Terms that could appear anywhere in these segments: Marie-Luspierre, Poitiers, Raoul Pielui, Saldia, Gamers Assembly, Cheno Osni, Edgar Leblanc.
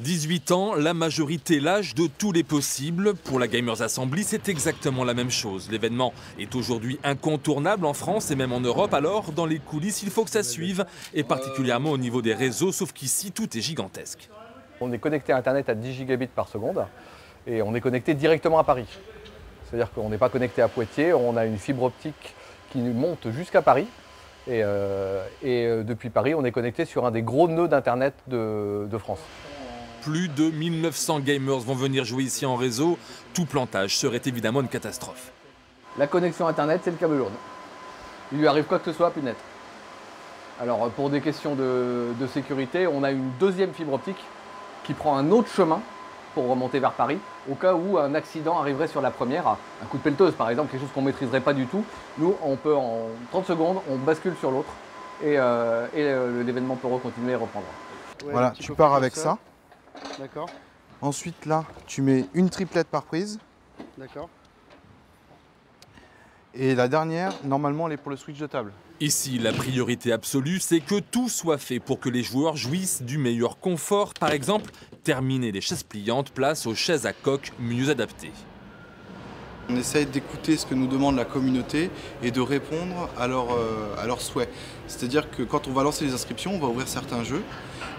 18 ans, la majorité, l'âge de tous les possibles. Pour la Gamers Assembly, c'est exactement la même chose. L'événement est aujourd'hui incontournable en France et même en Europe. Alors, dans les coulisses, il faut que ça suive, et particulièrement au niveau des réseaux, sauf qu'ici, tout est gigantesque. On est connecté à Internet à 10 gigabits par seconde et on est connecté directement à Paris. C'est-à-dire qu'on n'est pas connecté à Poitiers, on a une fibre optique qui monte jusqu'à Paris. Et depuis Paris, on est connecté sur un des gros nœuds d'Internet de France. Plus de 1900 gamers vont venir jouer ici en réseau. Tout plantage serait évidemment une catastrophe. La connexion Internet, c'est le câble lourd. Il lui arrive quoi que ce soit, plus net. Alors, pour des questions de sécurité, on a une deuxième fibre optique qui prend un autre chemin pour remonter vers Paris, au cas où un accident arriverait sur la première, un coup de pelleteuse par exemple, quelque chose qu'on ne maîtriserait pas du tout. Nous, on peut en 30 secondes, on bascule sur l'autre et l'événement peut continuer et reprendre. Ouais, voilà, tu pars avec ça. D'accord. Ensuite, là, tu mets une triplette par prise. D'accord. Et la dernière, normalement, elle est pour le switch de table. Ici, la priorité absolue, c'est que tout soit fait pour que les joueurs jouissent du meilleur confort. Par exemple, terminer les chaises pliantes, place aux chaises à coque mieux adaptées. On essaye d'écouter ce que nous demande la communauté et de répondre à leurs souhaits. C'est-à-dire que quand on va lancer les inscriptions, on va ouvrir certains jeux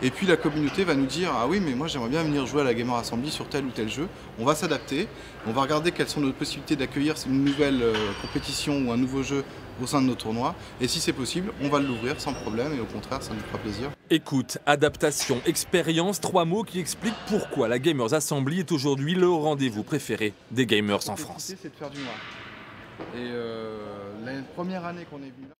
et puis la communauté va nous dire « Ah oui, mais moi j'aimerais bien venir jouer à la Gamers Assembly sur tel ou tel jeu ». On va s'adapter, on va regarder quelles sont nos possibilités d'accueillir une nouvelle compétition ou un nouveau jeu au sein de nos tournois. Et si c'est possible, on va l'ouvrir sans problème et au contraire, ça nous fera plaisir. Écoute, adaptation, expérience, trois mots qui expliquent pourquoi la Gamers Assembly est aujourd'hui le rendez-vous préféré des gamers en France. C'est de faire du noir. Et la première année qu'on est venu là...